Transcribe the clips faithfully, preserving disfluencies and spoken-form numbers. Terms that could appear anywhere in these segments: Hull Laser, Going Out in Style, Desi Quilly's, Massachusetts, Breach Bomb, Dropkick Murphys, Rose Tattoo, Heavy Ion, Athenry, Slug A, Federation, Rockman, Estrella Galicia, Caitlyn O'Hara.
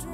The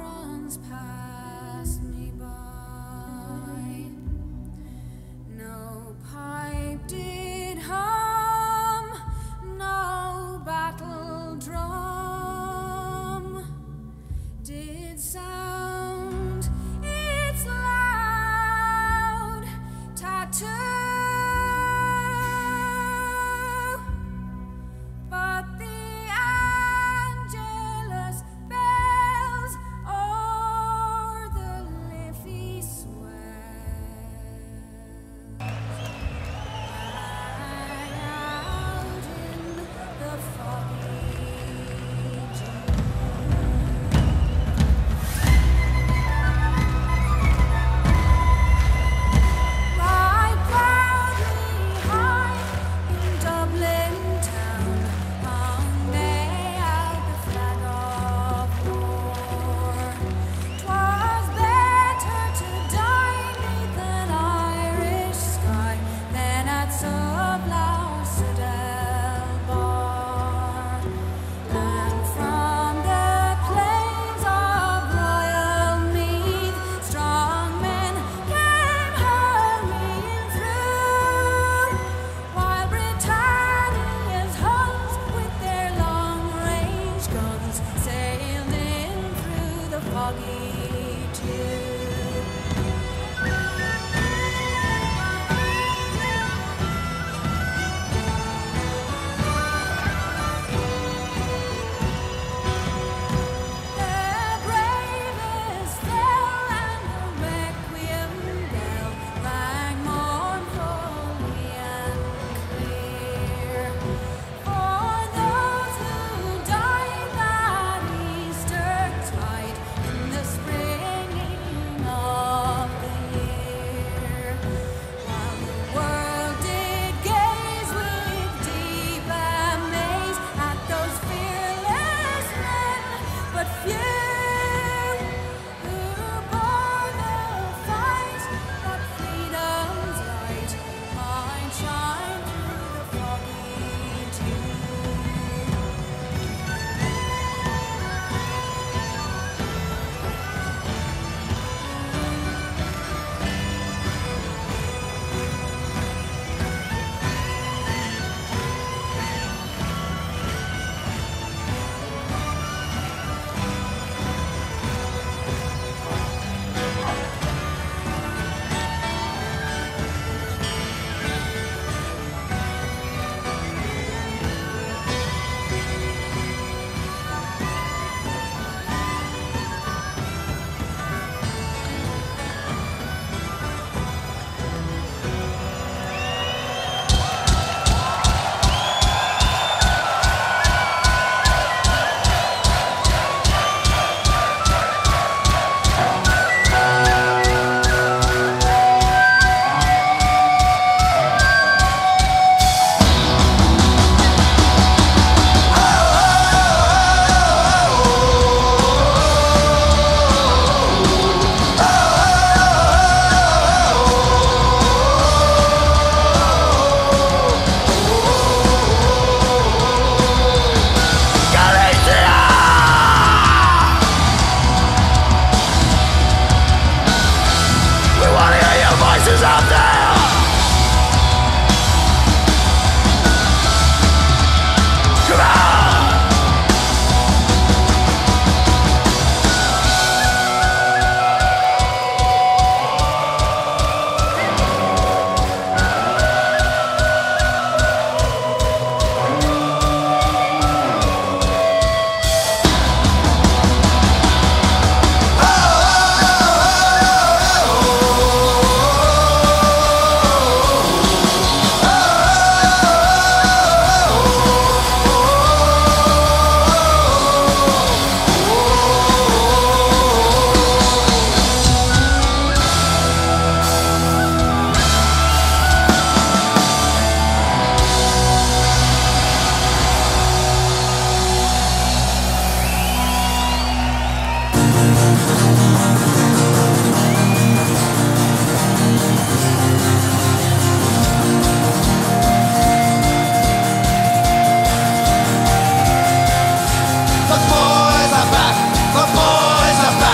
boys are back. The boys are back.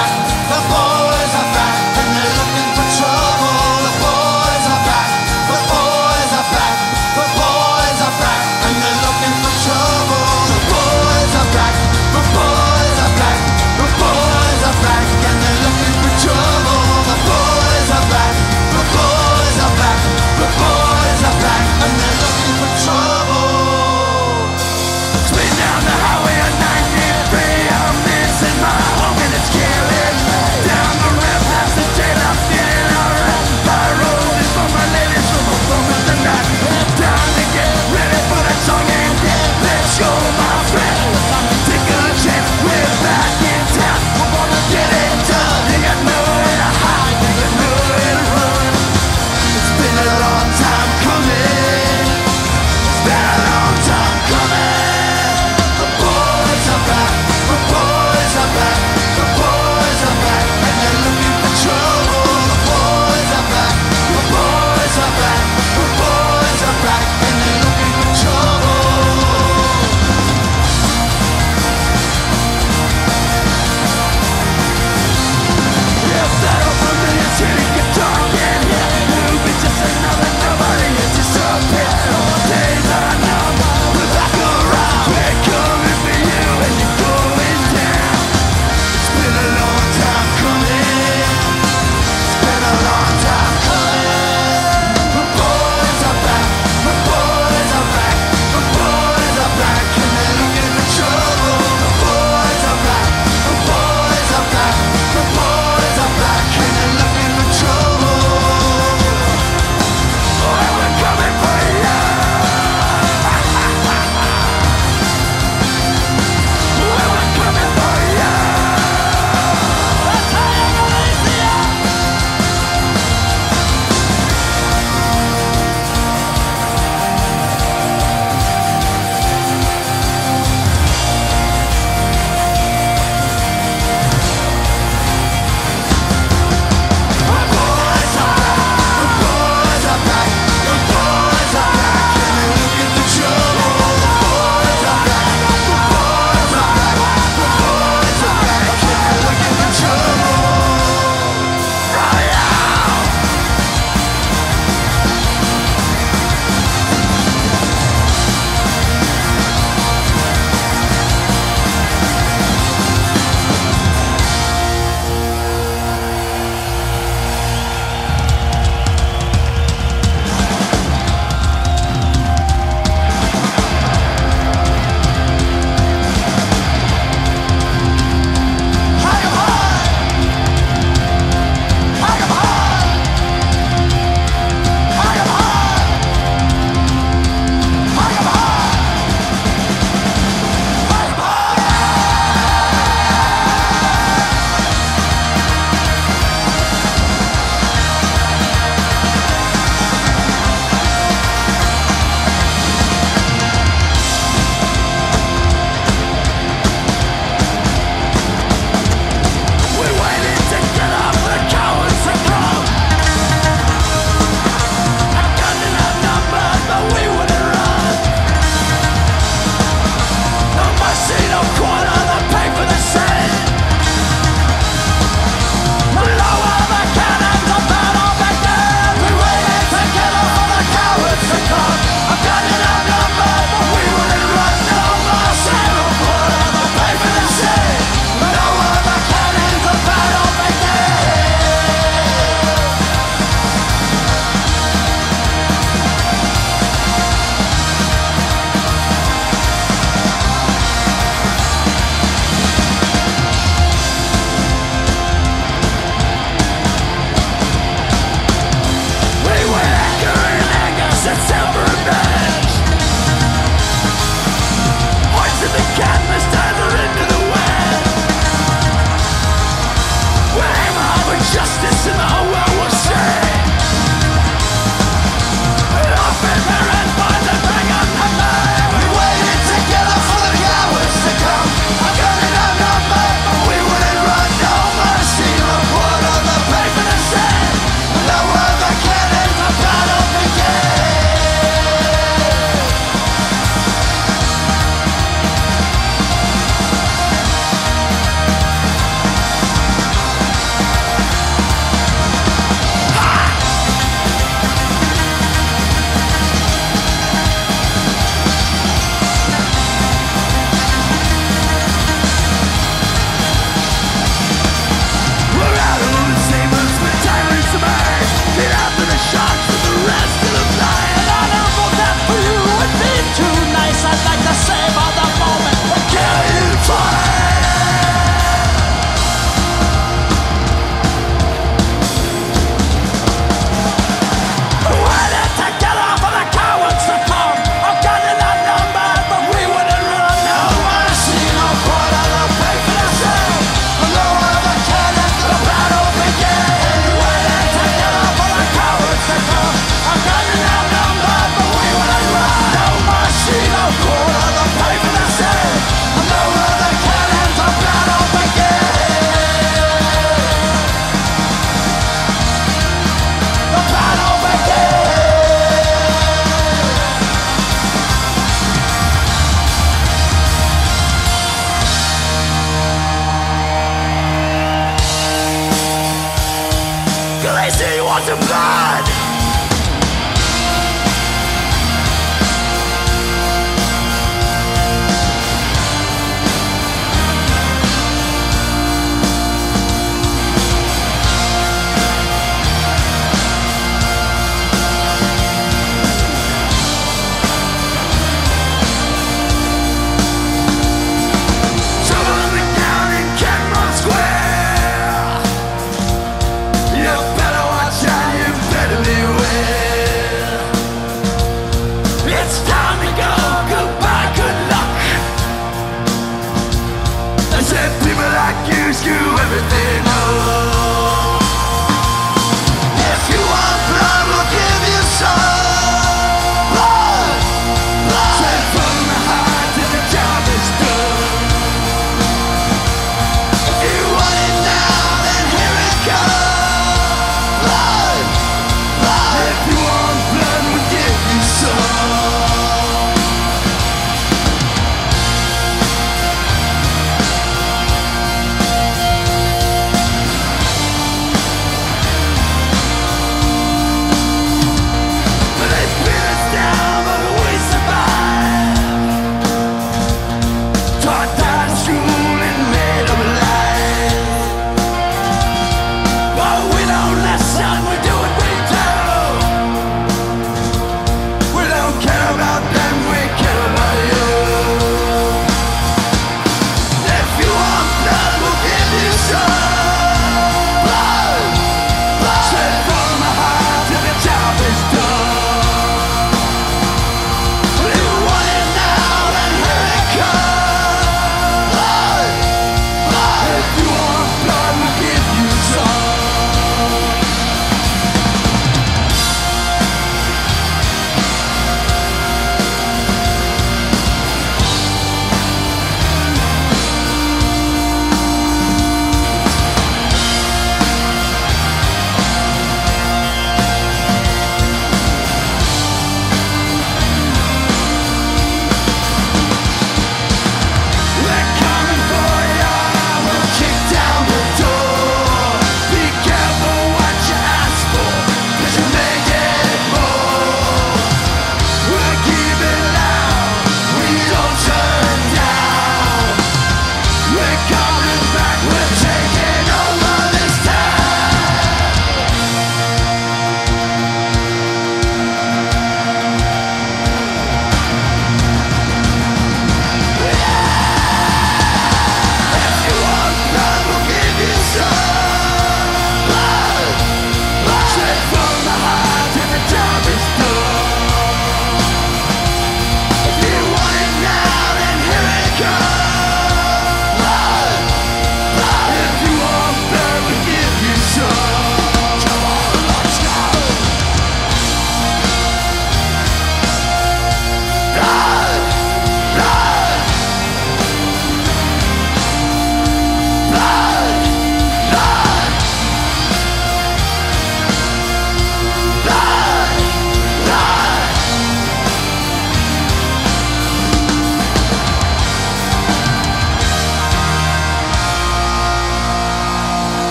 she wasn't bad.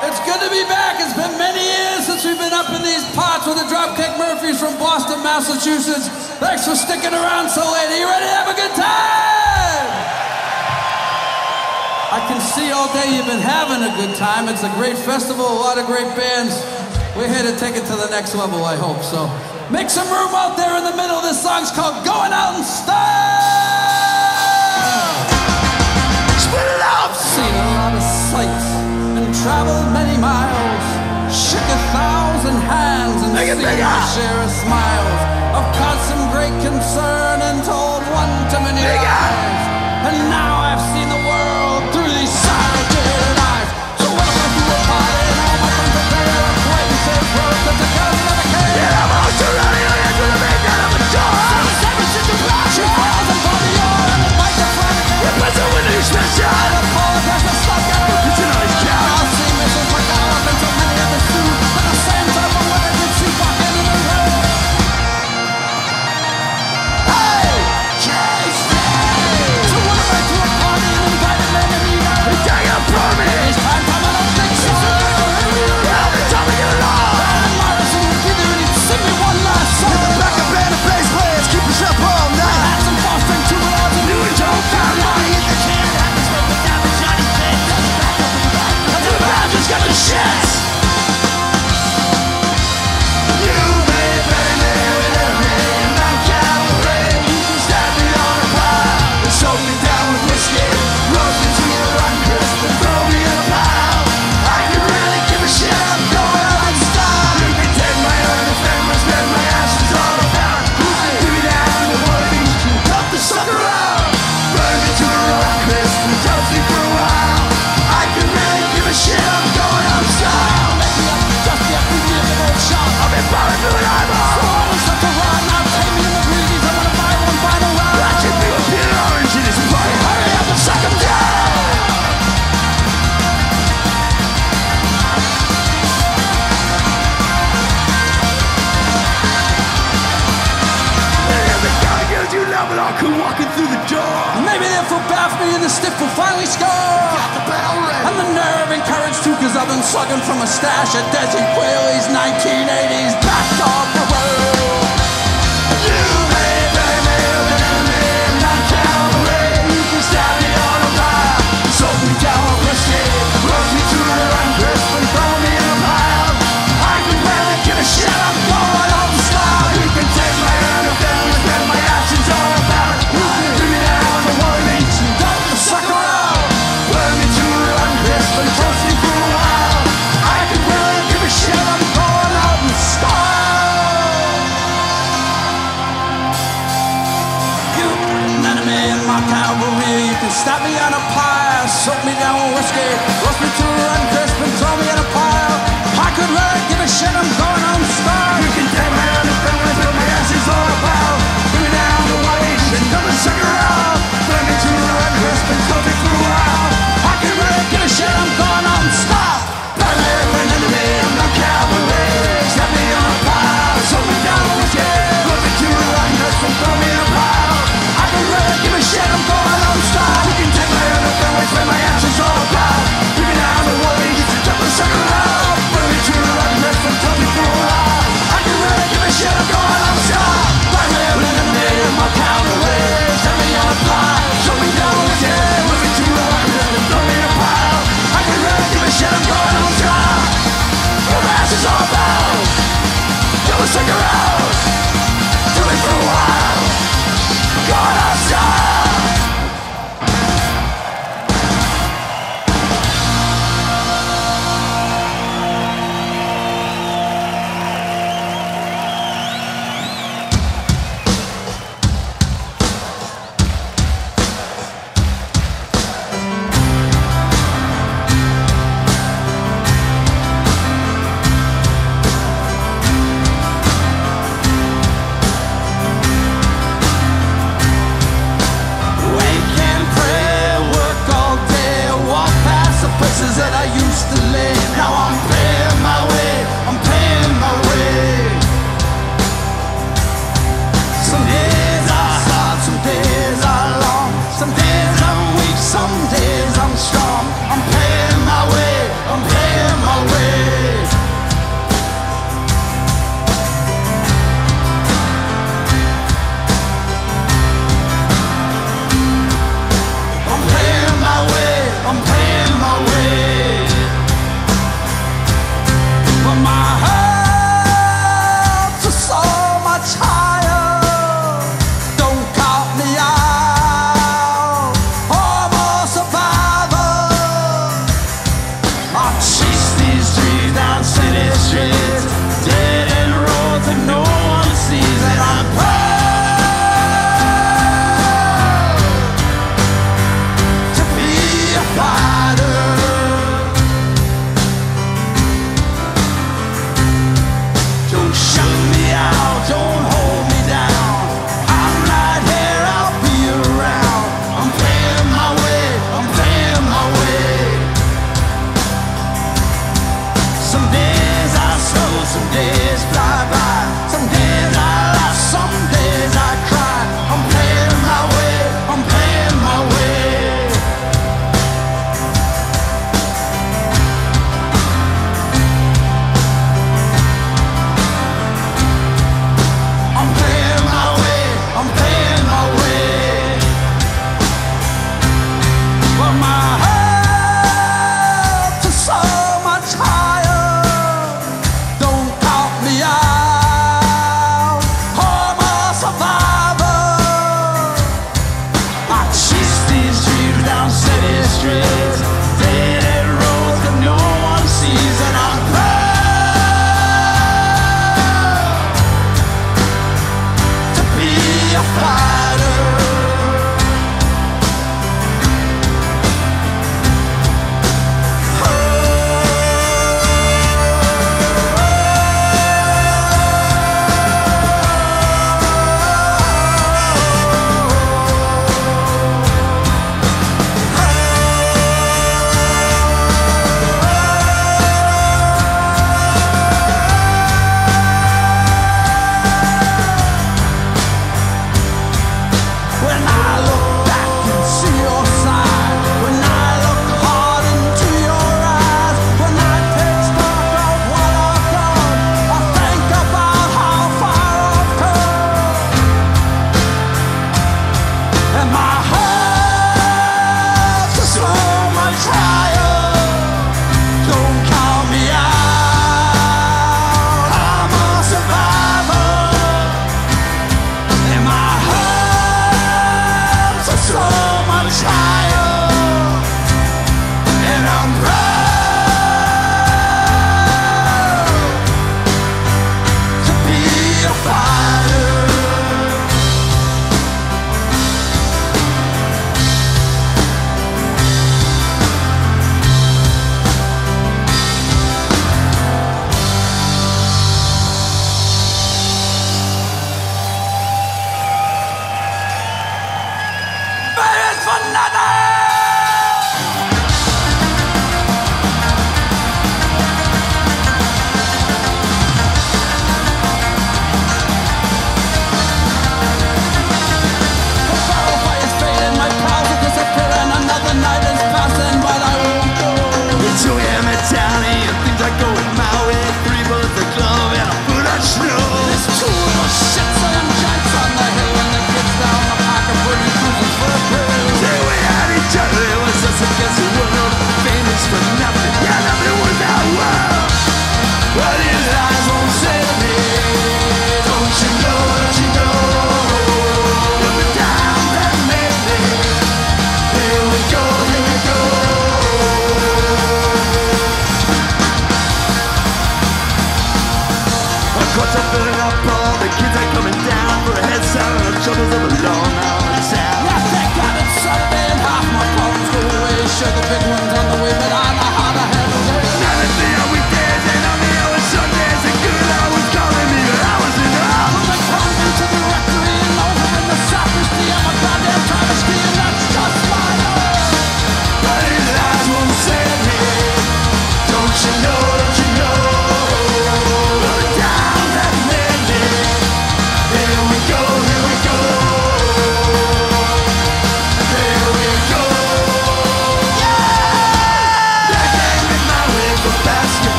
It's good to be back. It's been many years since we've been up in these parts with the Dropkick Murphys from Boston, Massachusetts. Thanks for sticking around so late. Are you ready to have a good time? I can see all day you've been having a good time. It's a great festival, a lot of great bands. We're here to take it to the next level, I hope. So make some room out there in the middle. This song's called Going Out in Style. Split it up! Seen a lot of sights. Traveled many miles, shook a thousand hands, and seen a share of smiles. I've caught some great concern and told one too many lies. And now I've seen the world through these solitary eyes. So what am I doing about it? All my friends are there, acquaintances, brothers, and the girls never came. And I'm all too ready, I am gonna make out of a door. So it's every single crowd, she falls and falls to your and invite the friend again. It puts a winning special. I don't apologize for sucking. It's an ice cow. Slugging from a stash at Desi Quilly's nineteen eighties backdoor parade. You made me an enemy, not cavalry. You stabbed me on a mile, sold me down with whiskey, broke me to the run, crisp and throw me in a pile. I can barely give a shit, I'm going out in style. You can take my unavailable, and my actions are about. You can do me down the one inch and dump the sucker out. Burn me to the run, crisp and toast me for a while. Stop me on a pile, soak me down with whiskey, roast me to a run crisp and throw me in a pile. I could really give a shit, I'm going. to live. Now I'm paying my way, I'm paying my way. Some days are hard, some days are long. Some days I'm weak, some days I'm strong. I'm paying my way, I'm paying my way. I'm paying my way, I'm paying my way.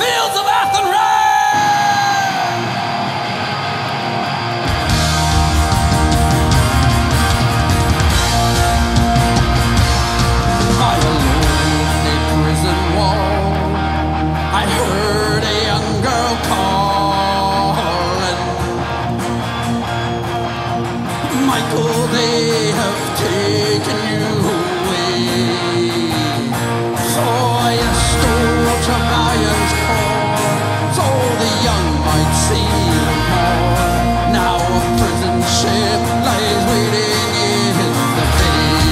fields of Athenry! By a lonely prison wall, I heard a young girl calling, Michael, they have taken you away. So I stole a Travion's call, so the young might see them all. Now a prison ship lies waiting in the bay.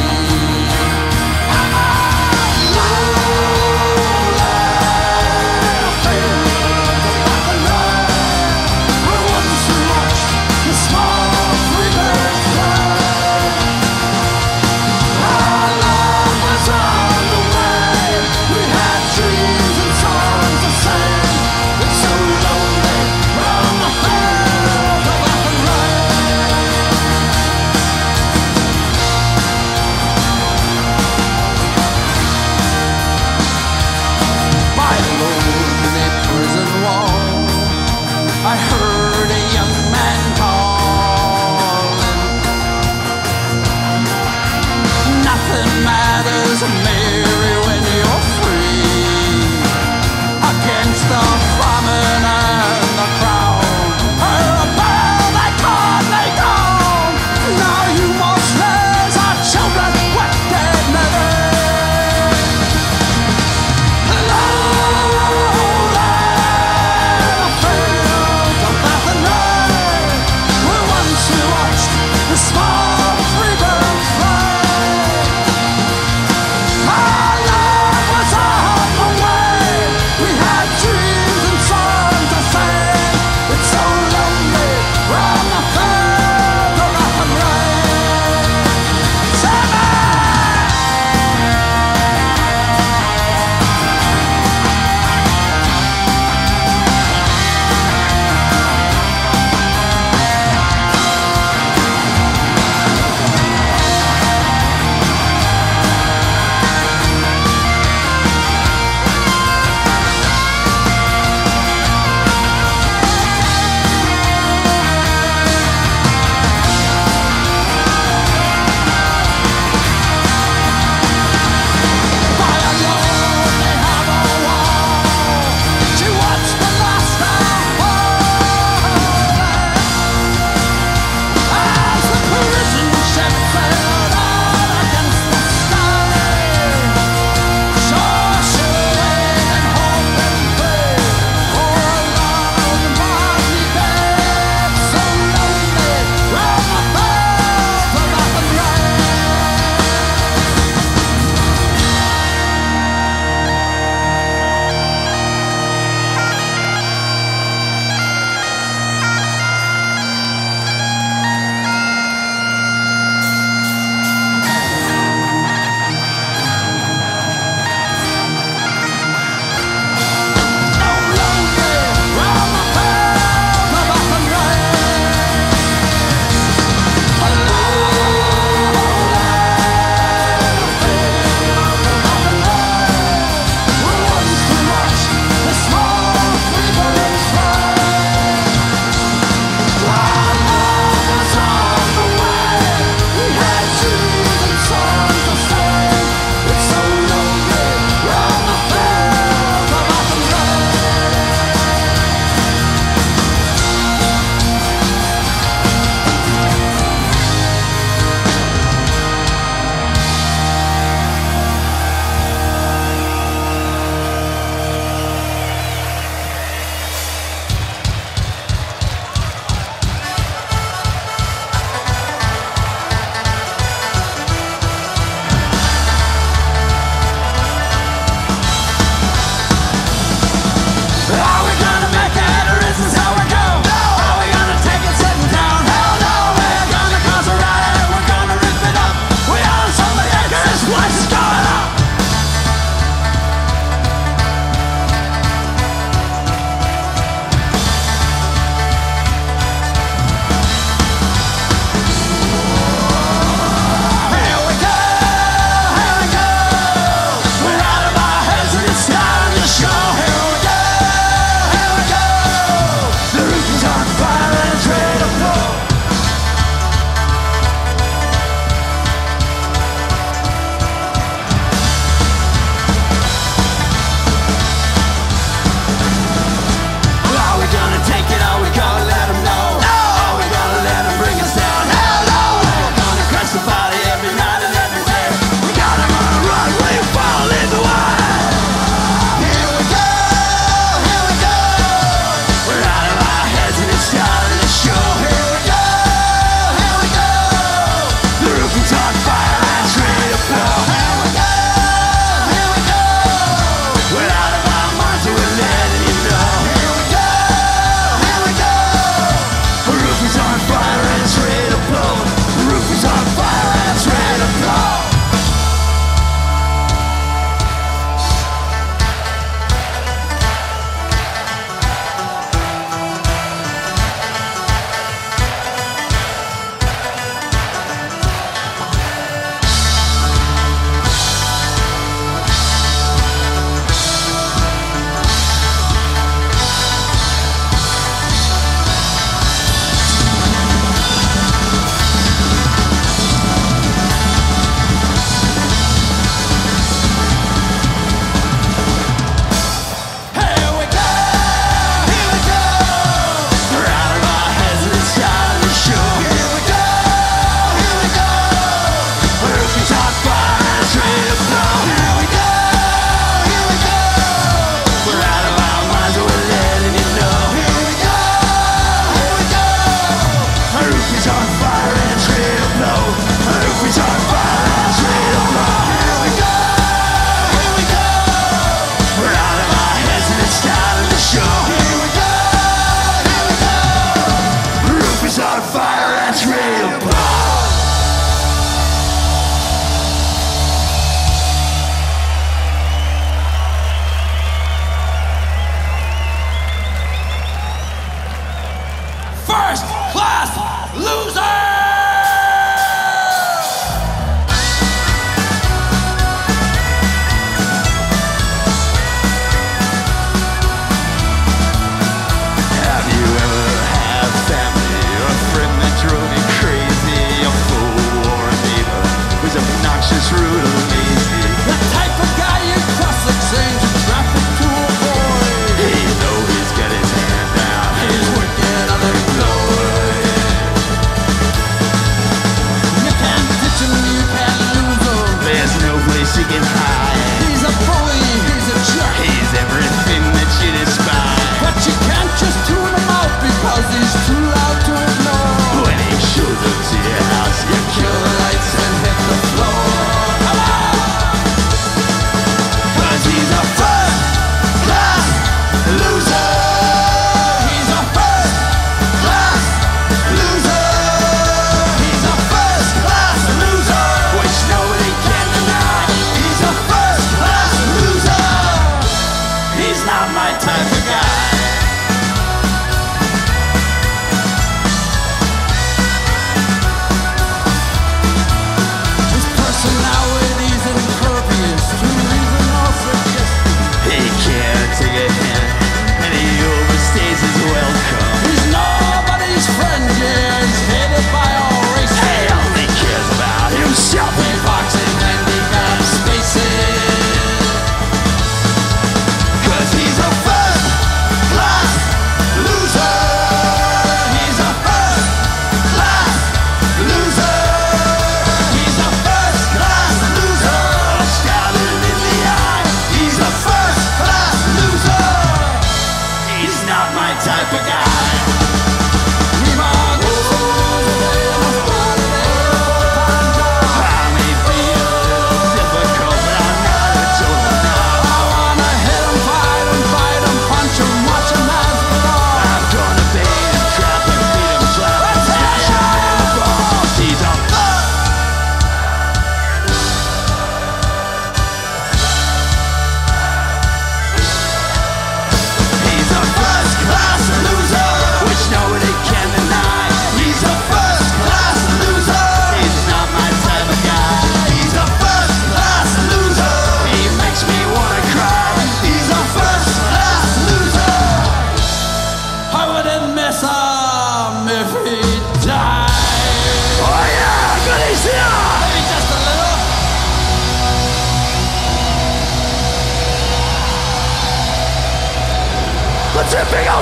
Where once you watched the small river flow.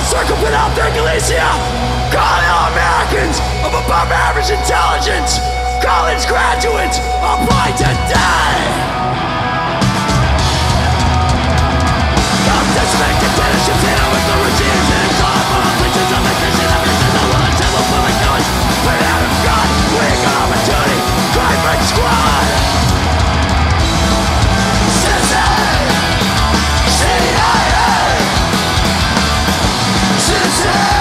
circumvent their Galicia. Colonial Americans of above average intelligence, college graduates, apply today. Come to speak to finish your dinner with the regimes and God for the afflictions of the Christian Americans that will assemble public knowledge. But out of God, we got opportunity, crime and squad. Oh!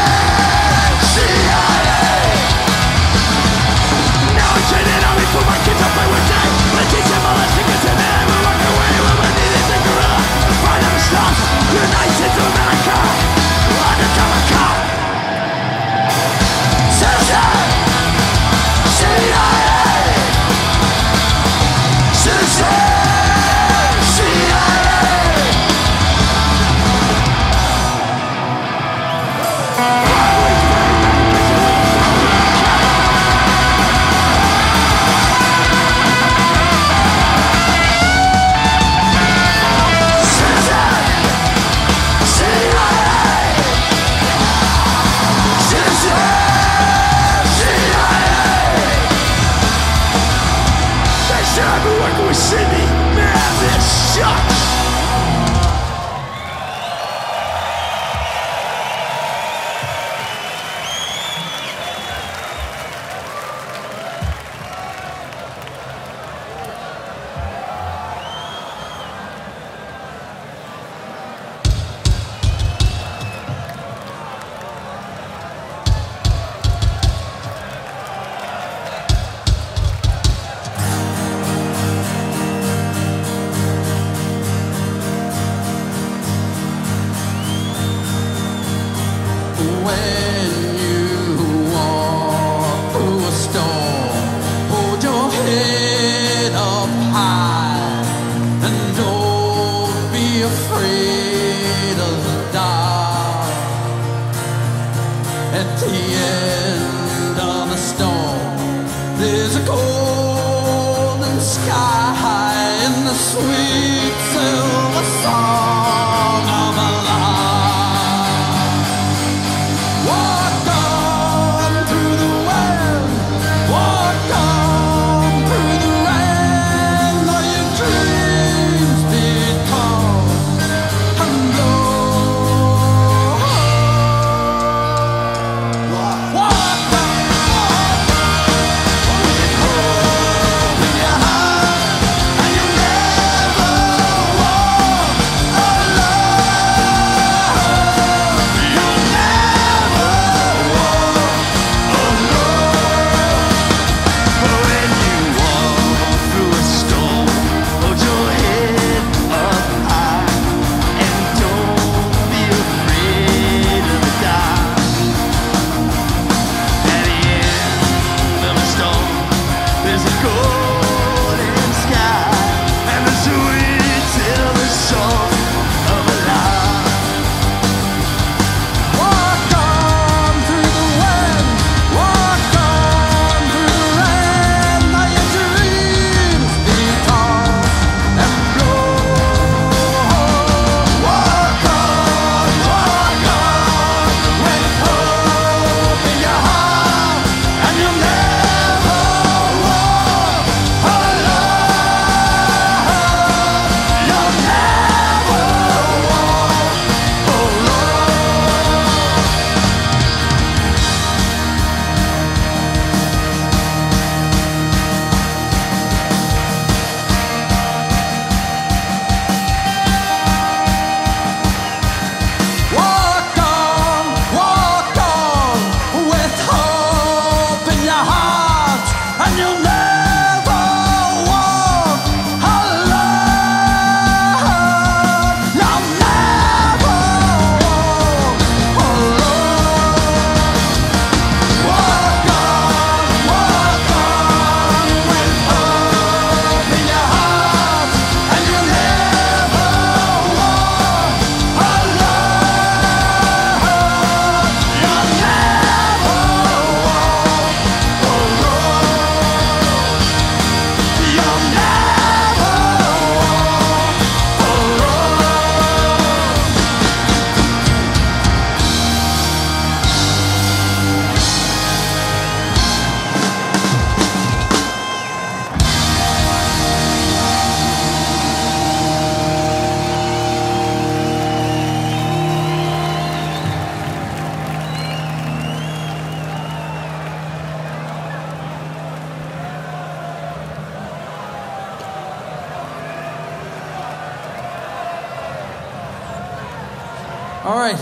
All right.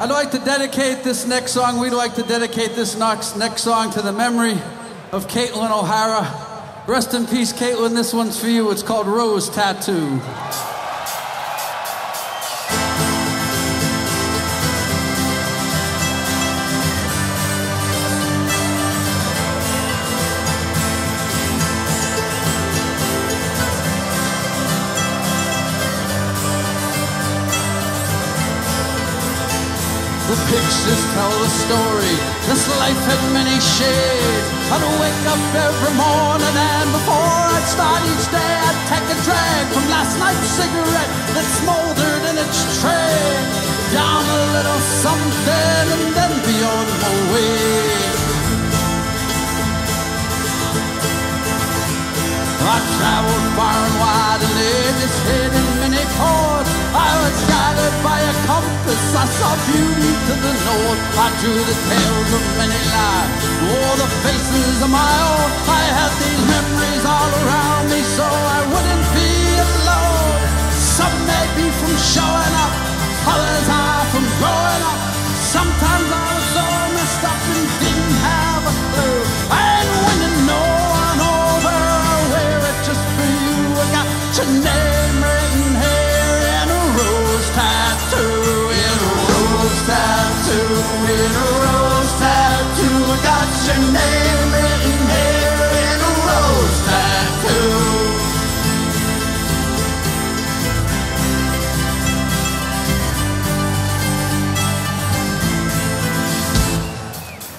I'd like to dedicate this next song, we'd like to dedicate this next song to the memory of Caitlyn O'Hara. Rest in peace, Caitlyn. This one's for you. It's called Rose Tattoo. The pictures tell the story, this life had many shades. I'd wake up every morning and before I'd start each day, I'd take a drag from last night's cigarette that smoldered in its tray. Down a little something and then be on my way. I traveled far and wide and laid this head in many ports. I was guided by a compass, I saw beauty to the north. I drew the tales of many lives, wore the faces of my own. I had these memories all around me so I wouldn't be alone. Some may be from showing up, others are from growing up. Sometimes I was so messed up and didn't have a clue. I ain't winning no one over, I wear it just for you. I got your name written here. Tattoo in a rose, tattoo in a rose, tattoo. I got your name written here in a rose tattoo.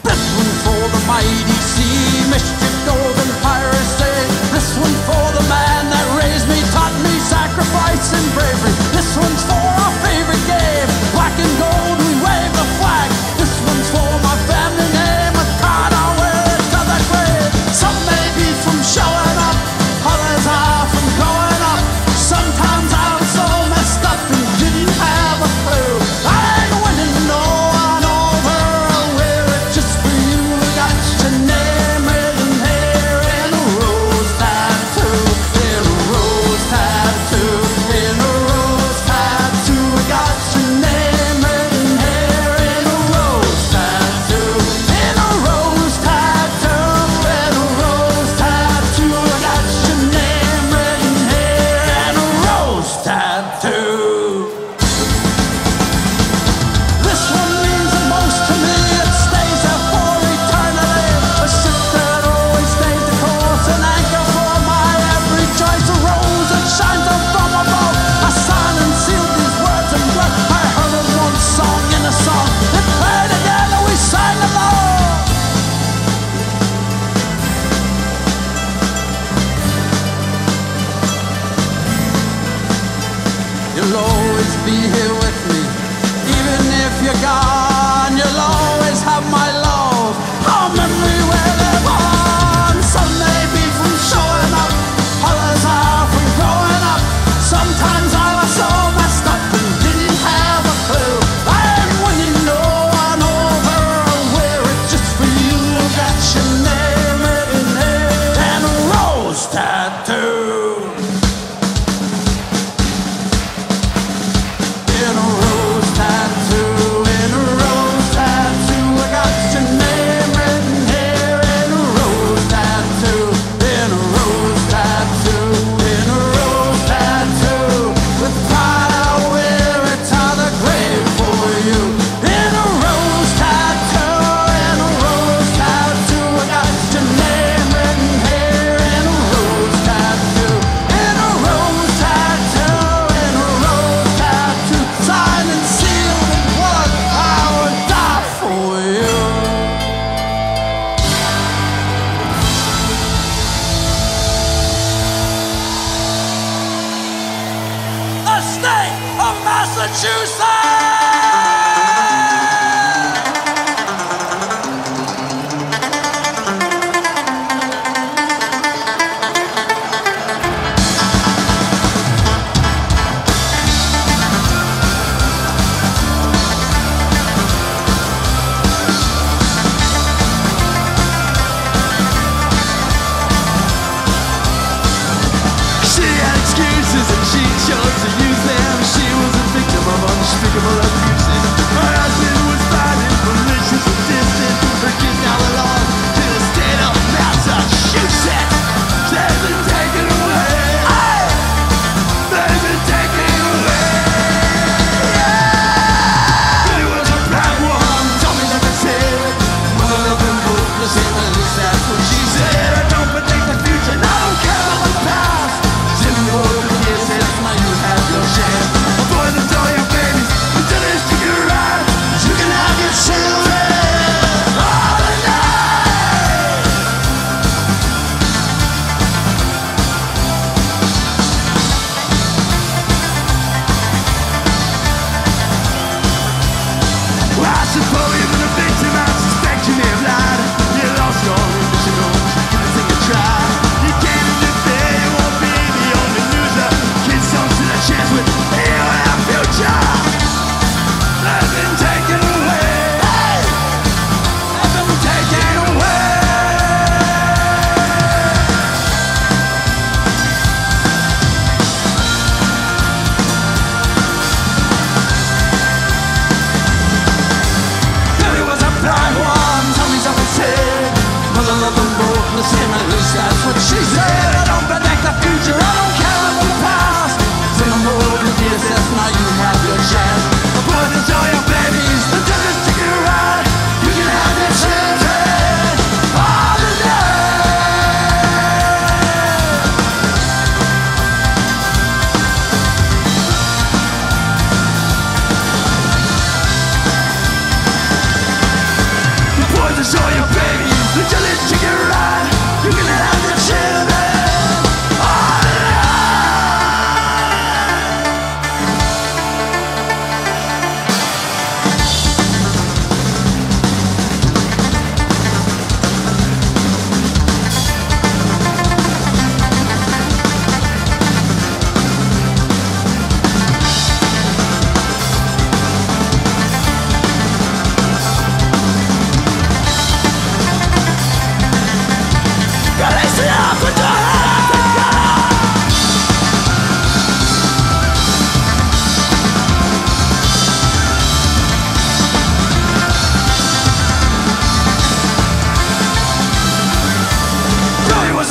This one for the mighty sea, mischief, gold and piracy. This one for the man that raised me, taught me sacrifice and bravery. This one's for our favorite game, black and gold, we wave the flag. This one's for my family name, a card I'll wear it to the grave. Some may be from showing up, others are from growing up. Sometimes I was so messed up and didn't have a clue. I ain't winning no one over, I'll wear it just for you. I got your name written here in a rose tattoo, in a rose tattoo, in a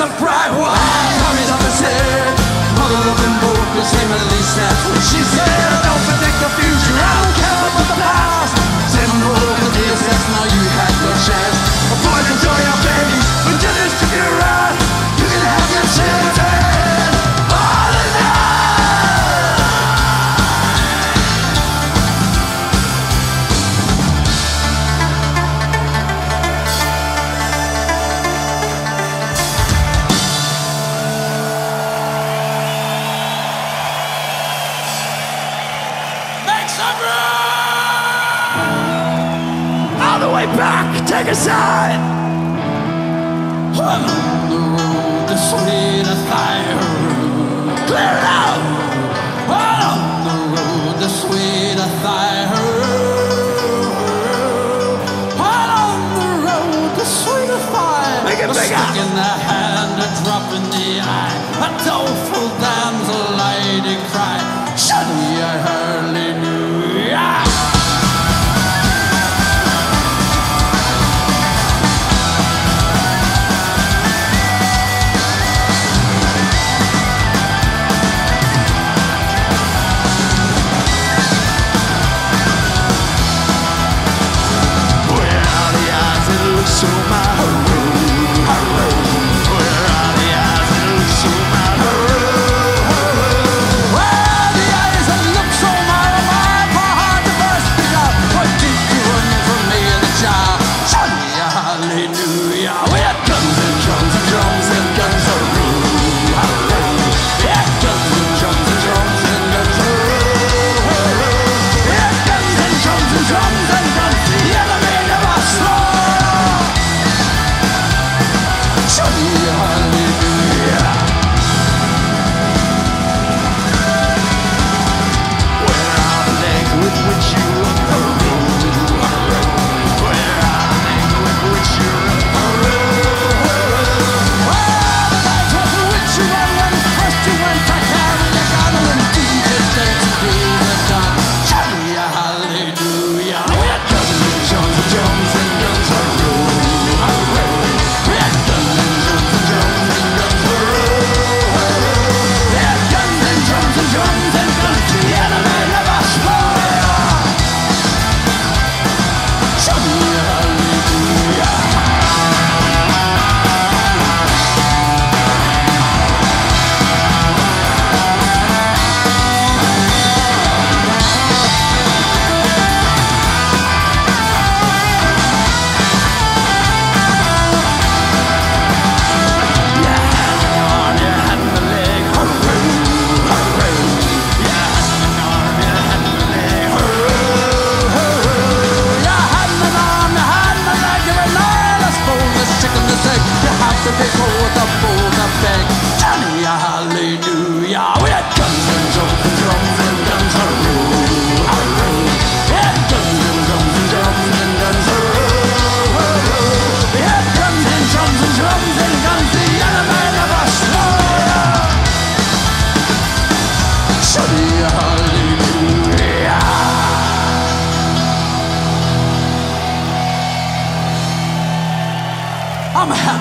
I cry, why? Hurried up and said, huddled up and broke the same, at least that's what she said. Don't predict the future, I don't care about the past. Seven roll of the assess, now you had no chance. Avoid the joy of baby, but do this to your right. You can have your children. Back, take a side. I'm on the road that's lit a fire. Clear it out. I'm on the road that's lit a fire. I'm on the road that's lit a fire. Make it bigger. A stick in the hand, a drop in the eye, a doleful dam's a lady cry. Suddenly I hardly knew ya. So my road, my road. Where are the eyes that look so my road? Where are the eyes that look so my road? My heart to burst because what did you run from me and the child? Shout me a hallelujah. We had guns and drums and drums and guns a road, my road. Yeah, guns and drums and drums and guns a road. Yeah, guns and drums and drums and guns. The enemy never slow.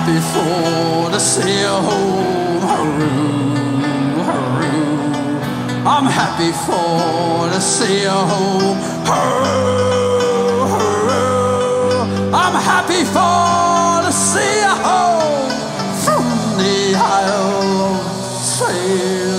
Before to see a home, hurroo, hurroo. I'm happy for to see a home, hurroo, hurroo. I'm happy for to see a home from the Isle of Sail.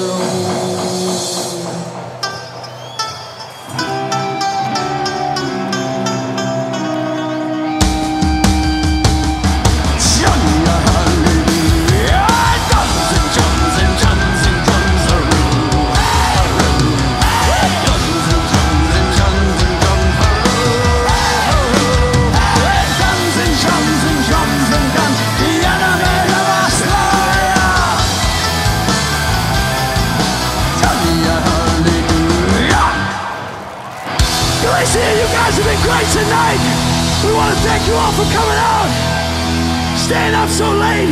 Tonight, we want to thank you all for coming out, staying up so late.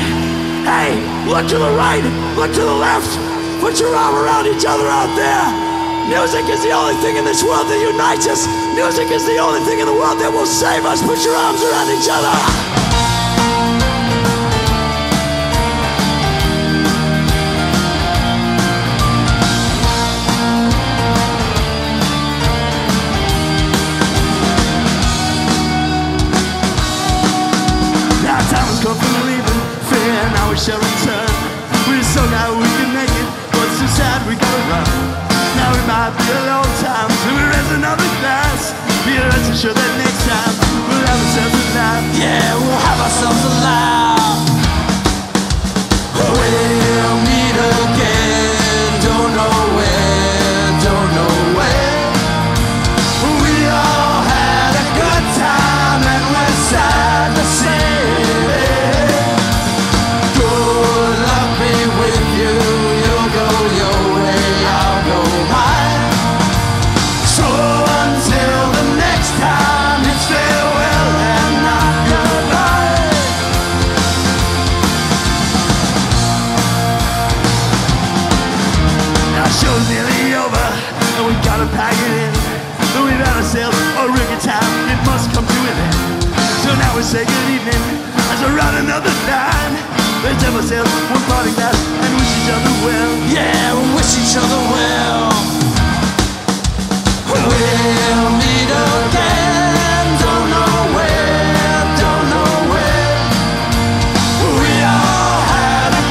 Hey, look to the right, look to the left, put your arm around each other out there. Music is the only thing in this world that unites us. Music is the only thing in the world that will save us. Put your arms around each other. living. Though without ourselves, a rugged time, it must come to an end. So now we say good evening, as I write another line. Let's have ourselves one parting glass and wish each other well. Yeah, we wish each other well. We'll meet again, don't know where, don't know where. We all had a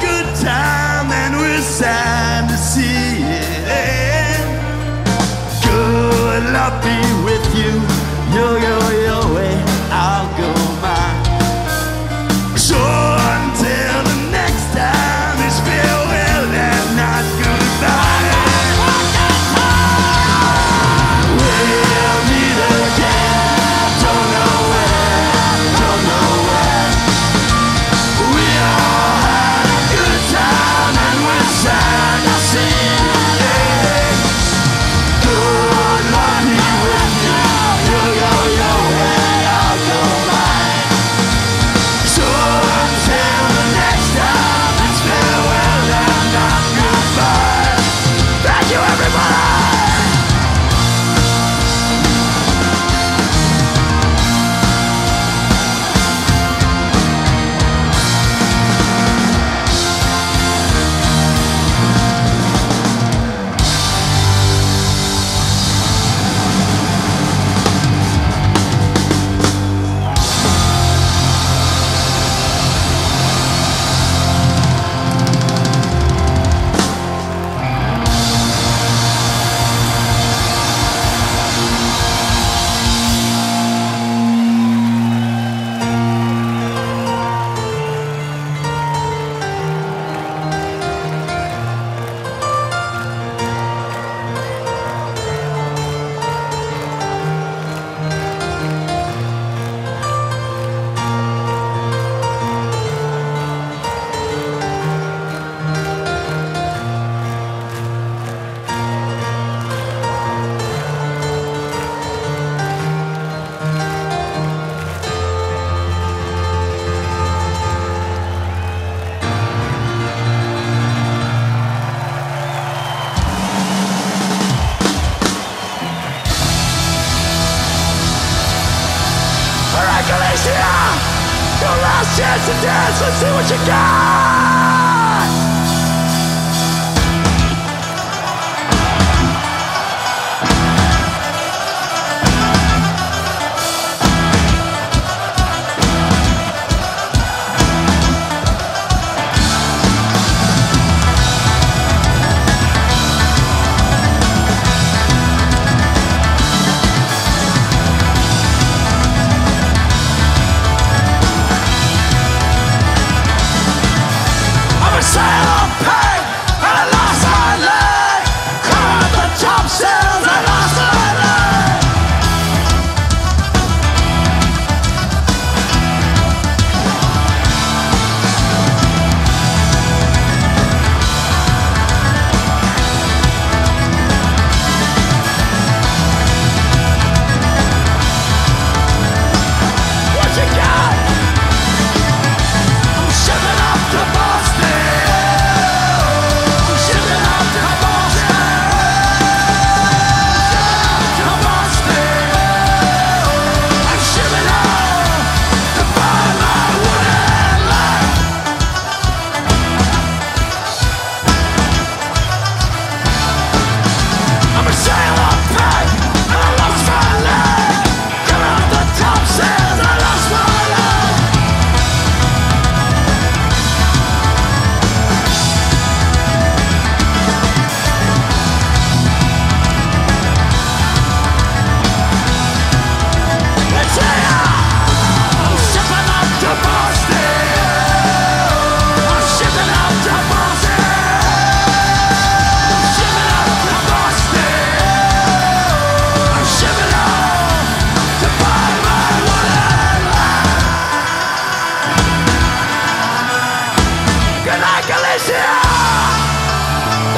good time and we're sad to see it end. Good luck be with you, you'll go your way, I'll go mine. So until the next time, it's farewell and not goodbye.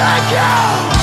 Thank you!